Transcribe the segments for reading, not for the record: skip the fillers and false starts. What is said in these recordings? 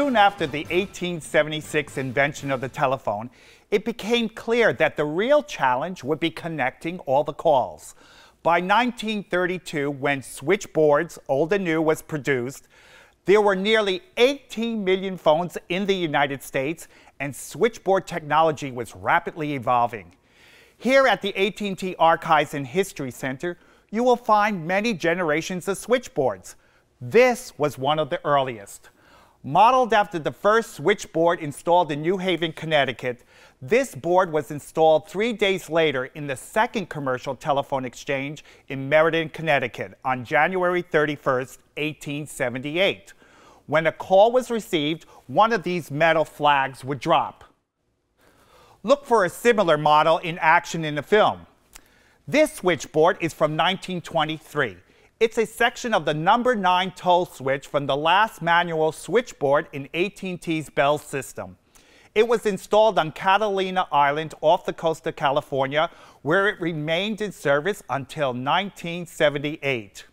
Soon after the 1876 invention of the telephone, it became clear that the real challenge would be connecting all the calls. By 1932, when Switchboards, Old and New, was produced, there were nearly 18 million phones in the United States, and switchboard technology was rapidly evolving. Here at the AT&T Archives and History Center, you will find many generations of switchboards. This was one of the earliest. Modeled after the first switchboard installed in New Haven, Connecticut, this board was installed 3 days later in the second commercial telephone exchange in Meriden, Connecticut, on January 31st, 1878. When a call was received, one of these metal flags would drop. Look for a similar model in action in the film. This switchboard is from 1923. It's a section of the number 9 toll switch from the last manual switchboard in AT&T's Bell system. It was installed on Catalina Island off the coast of California, where it remained in service until 1978.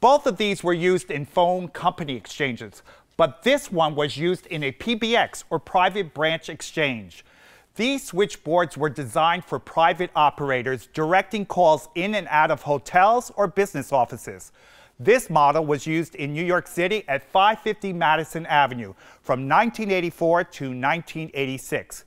Both of these were used in phone company exchanges, but this one was used in a PBX, or private branch exchange. These switchboards were designed for private operators directing calls in and out of hotels or business offices. This model was used in New York City at 550 Madison Avenue from 1984 to 1986.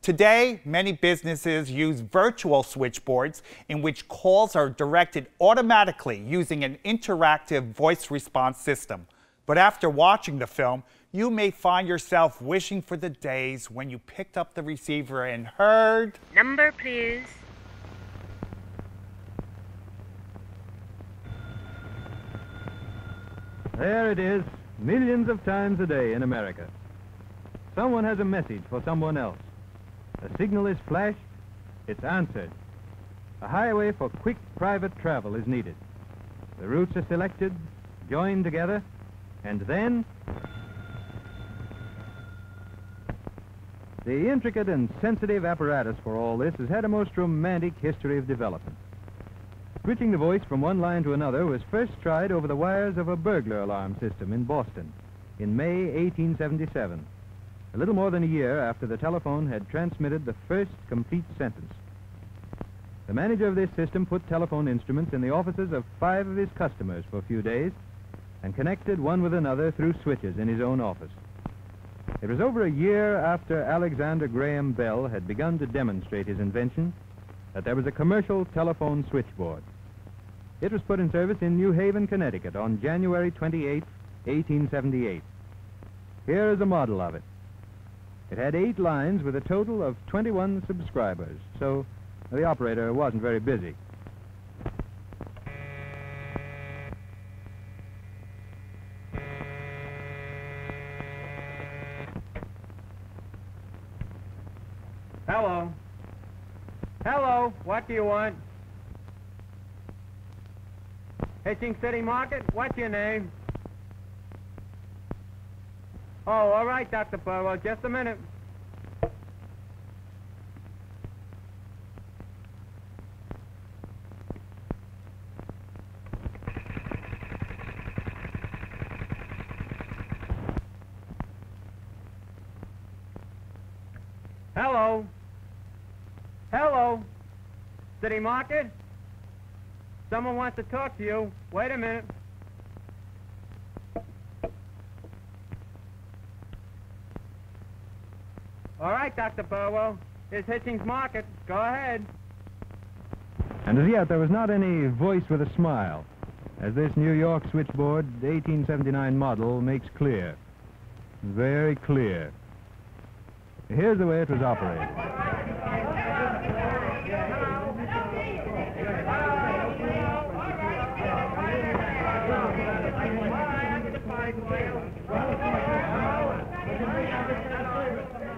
Today, many businesses use virtual switchboards in which calls are directed automatically using an interactive voice response system. But after watching the film, you may find yourself wishing for the days when you picked up the receiver and heard... Number, please. There it is, millions of times a day in America. Someone has a message for someone else. A signal is flashed, it's answered. A highway for quick private travel is needed. The routes are selected, joined together, and then... The intricate and sensitive apparatus for all this has had a most romantic history of development. Switching the voice from one line to another was first tried over the wires of a burglar alarm system in Boston in May 1877. A little more than a year after the telephone had transmitted the first complete sentence. The manager of this system put telephone instruments in the offices of 5 of his customers for a few days and connected one with another through switches in his own office. It was over a year after Alexander Graham Bell had begun to demonstrate his invention that there was a commercial telephone switchboard. It was put in service in New Haven, Connecticut on January 28, 1878. Here is a model of it. It had 8 lines with a total of 21 subscribers, so the operator wasn't very busy. Hello. Hello, what do you want? Hitchings City Market, what's your name? Oh, all right, Dr. Burwell, just a minute. Hello. Hello, City Market? Someone wants to talk to you. Wait a minute. All right, Dr. Burwell. It's Hitchings Market. Go ahead. And as yet, there was not any voice with a smile, as this New York switchboard 1879 model makes clear. Very clear. Here's the way it was operated.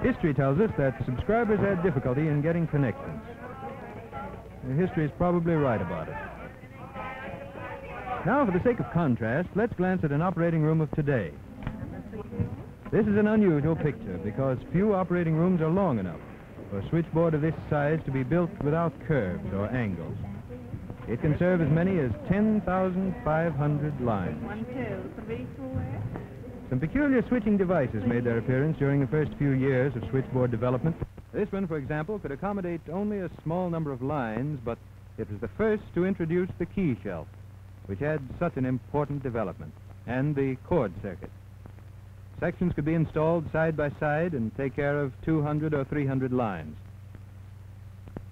History tells us that subscribers had difficulty in getting connections. History is probably right about it. Now, for the sake of contrast, let's glance at an operating room of today. This is an unusual picture because few operating rooms are long enough for a switchboard of this size to be built without curves or angles. It can serve as many as 10,500 lines. 1, 2, 3, 4. Some peculiar switching devices made their appearance during the first few years of switchboard development. This one, for example, could accommodate only a small number of lines, but it was the first to introduce the key shelf, which had such an important development, and the cord circuit. Sections could be installed side by side and take care of 200 or 300 lines.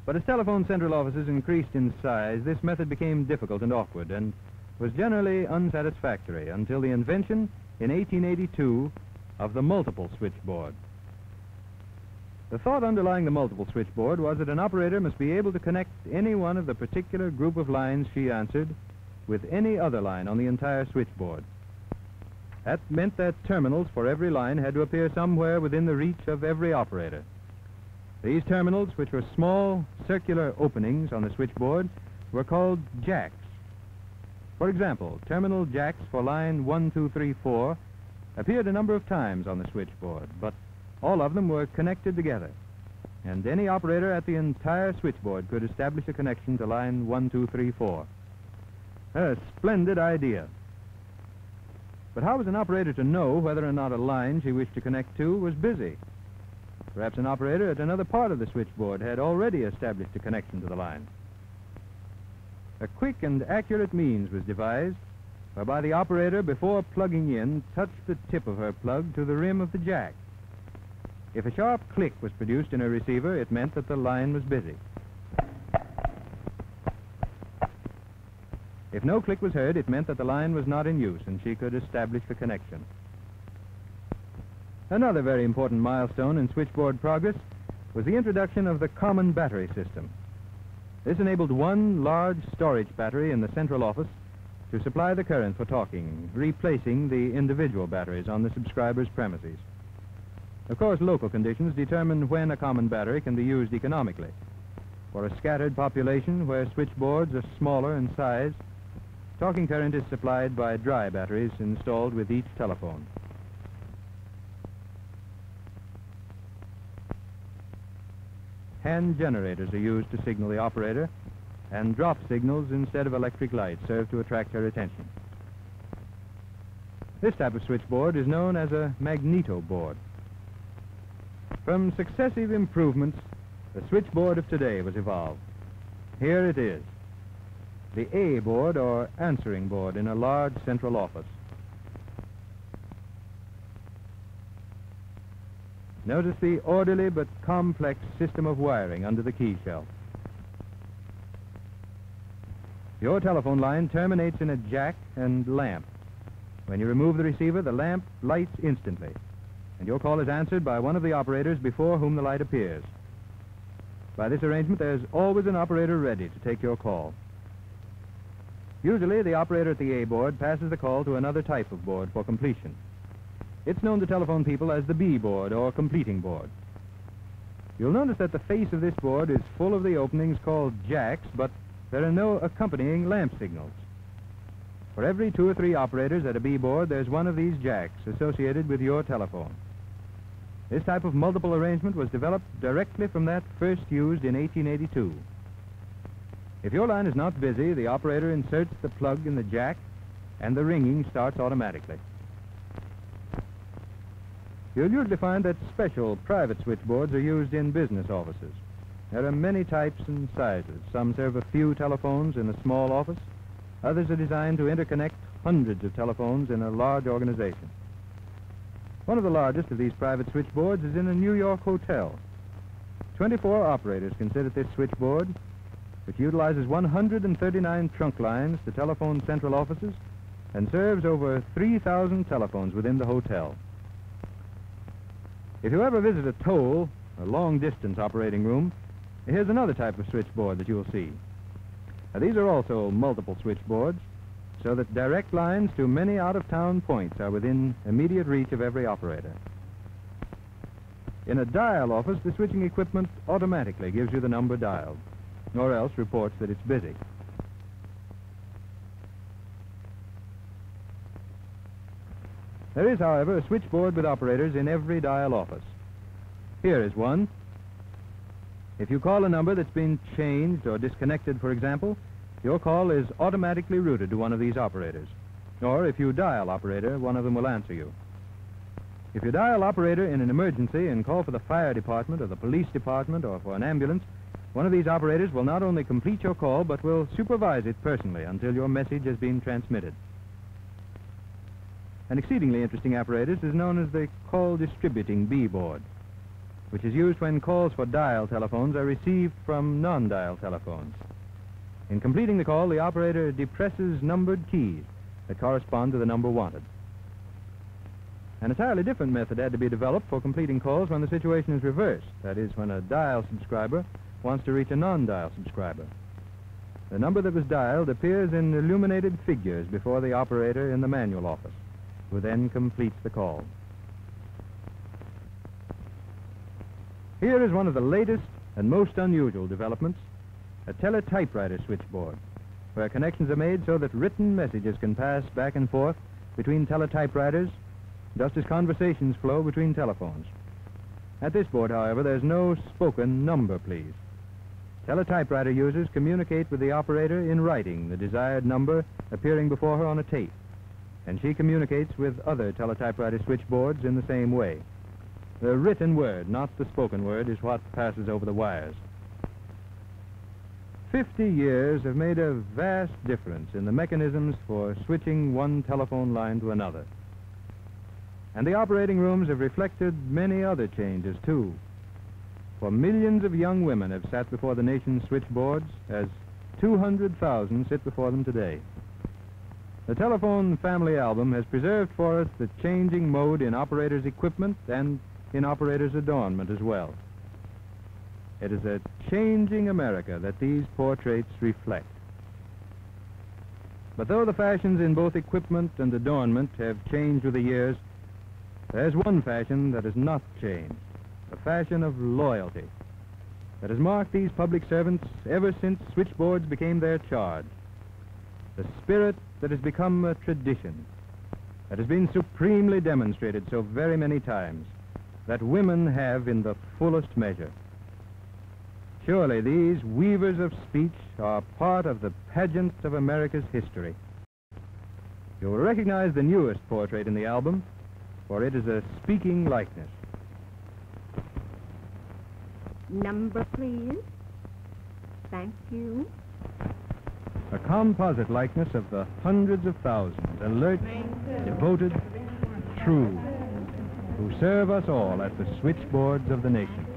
But as telephone central offices increased in size, this method became difficult and awkward and was generally unsatisfactory until the invention in 1882 of the multiple switchboard. The thought underlying the multiple switchboard was that an operator must be able to connect any one of the particular group of lines she answered with any other line on the entire switchboard. That meant that terminals for every line had to appear somewhere within the reach of every operator. These terminals, which were small, circular openings on the switchboard, were called jacks. For example, terminal jacks for line 1, 2, 3, 4 appeared a number of times on the switchboard, but all of them were connected together, and any operator at the entire switchboard could establish a connection to line 1, 2, 3, 4. A splendid idea. But how was an operator to know whether or not a line she wished to connect to was busy? Perhaps an operator at another part of the switchboard had already established a connection to the line. A quick and accurate means was devised whereby the operator, before plugging in, touched the tip of her plug to the rim of the jack. If a sharp click was produced in her receiver, it meant that the line was busy. If no click was heard, it meant that the line was not in use and she could establish the connection. Another very important milestone in switchboard progress was the introduction of the common battery system. This enabled one large storage battery in the central office to supply the current for talking, replacing the individual batteries on the subscriber's premises. Of course, local conditions determine when a common battery can be used economically. For a scattered population where switchboards are smaller in size, talking current is supplied by dry batteries installed with each telephone. Hand generators are used to signal the operator, and drop signals instead of electric light serve to attract her attention. This type of switchboard is known as a magneto board. From successive improvements, the switchboard of today was evolved. Here it is, the A board, or answering board, in a large central office. Notice the orderly but complex system of wiring under the key shelf. Your telephone line terminates in a jack and lamp. When you remove the receiver, the lamp lights instantly, and your call is answered by one of the operators before whom the light appears. By this arrangement, there's always an operator ready to take your call. Usually, the operator at the A board passes the call to another type of board for completion. It's known to telephone people as the B board, or completing board. You'll notice that the face of this board is full of the openings called jacks, but there are no accompanying lamp signals. For every 2 or 3 operators at a B board, there's one of these jacks associated with your telephone. This type of multiple arrangement was developed directly from that first used in 1882. If your line is not busy, the operator inserts the plug in the jack and the ringing starts automatically. You'll usually find that special private switchboards are used in business offices. There are many types and sizes. Some serve a few telephones in a small office. Others are designed to interconnect hundreds of telephones in a large organization. One of the largest of these private switchboards is in a New York hotel. 24 operators can sit at this switchboard, which utilizes 139 trunk lines to telephone central offices and serves over 3,000 telephones within the hotel. If you ever visit a toll, a long-distance operating room, here's another type of switchboard that you'll see. Now, these are also multiple switchboards, so that direct lines to many out-of-town points are within immediate reach of every operator. In a dial office, the switching equipment automatically gives you the number dialed, or else reports that it's busy. There is, however, a switchboard with operators in every dial office. Here is one. If you call a number that's been changed or disconnected, for example, your call is automatically routed to one of these operators. Or if you dial operator, one of them will answer you. If you dial operator in an emergency and call for the fire department or the police department or for an ambulance, one of these operators will not only complete your call, but will supervise it personally until your message has been transmitted. An exceedingly interesting apparatus is known as the call distributing B board, which is used when calls for dial telephones are received from non-dial telephones. In completing the call, the operator depresses numbered keys that correspond to the number wanted. An entirely different method had to be developed for completing calls when the situation is reversed, that is, when a dial subscriber wants to reach a non-dial subscriber. The number that was dialed appears in illuminated figures before the operator in the manual office, who then completes the call. Here is one of the latest and most unusual developments, a teletypewriter switchboard, where connections are made so that written messages can pass back and forth between teletypewriters, just as conversations flow between telephones. At this board, however, there's no spoken number, please. Teletypewriter users communicate with the operator in writing, the desired number appearing before her on a tape, and she communicates with other teletypewriter switchboards in the same way. The written word, not the spoken word, is what passes over the wires. 50 years have made a vast difference in the mechanisms for switching one telephone line to another. And the operating rooms have reflected many other changes, too. For millions of young women have sat before the nation's switchboards, as 200,000 sit before them today. The Telephone Family Album has preserved for us the changing mode in operators' equipment and in operators' adornment as well. It is a changing America that these portraits reflect. But though the fashions in both equipment and adornment have changed with the years, there's one fashion that has not changed, the fashion of loyalty, that has marked these public servants ever since switchboards became their charge. The spirit that has become a tradition, that has been supremely demonstrated so very many times, that women have in the fullest measure. Surely these weavers of speech are part of the pageant of America's history. You will recognize the newest portrait in the album, for it is a speaking likeness. Number, please. Thank you. A composite likeness of the hundreds of thousands, alert, devoted, true, who serve us all at the switchboards of the nation.